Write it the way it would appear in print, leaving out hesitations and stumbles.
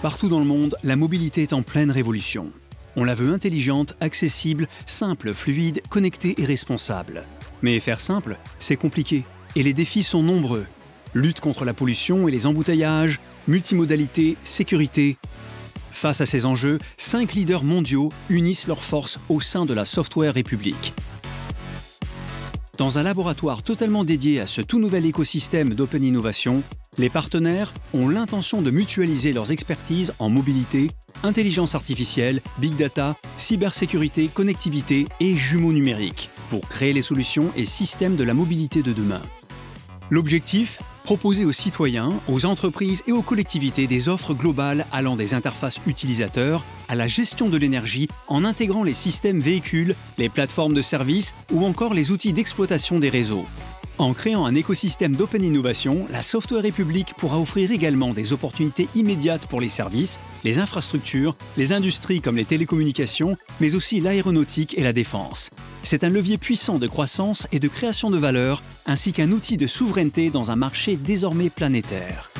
Partout dans le monde, la mobilité est en pleine révolution. On la veut intelligente, accessible, simple, fluide, connectée et responsable. Mais faire simple, c'est compliqué. Et les défis sont nombreux. Lutte contre la pollution et les embouteillages, multimodalité, sécurité. Face à ces enjeux, 5 leaders mondiaux unissent leurs forces au sein de la Software République. Dans un laboratoire totalement dédié à ce tout nouvel écosystème d'Open Innovation, les partenaires ont l'intention de mutualiser leurs expertises en mobilité, intelligence artificielle, big data, cybersécurité, connectivité et jumeaux numériques pour créer les solutions et systèmes de la mobilité de demain. L'objectif ? Proposer aux citoyens, aux entreprises et aux collectivités des offres globales allant des interfaces utilisateurs à la gestion de l'énergie en intégrant les systèmes véhicules, les plateformes de services ou encore les outils d'exploitation des réseaux. En créant un écosystème d'open innovation, la Software République pourra offrir également des opportunités immédiates pour les services, les infrastructures, les industries comme les télécommunications, mais aussi l'aéronautique et la défense. C'est un levier puissant de croissance et de création de valeur, ainsi qu'un outil de souveraineté dans un marché désormais planétaire.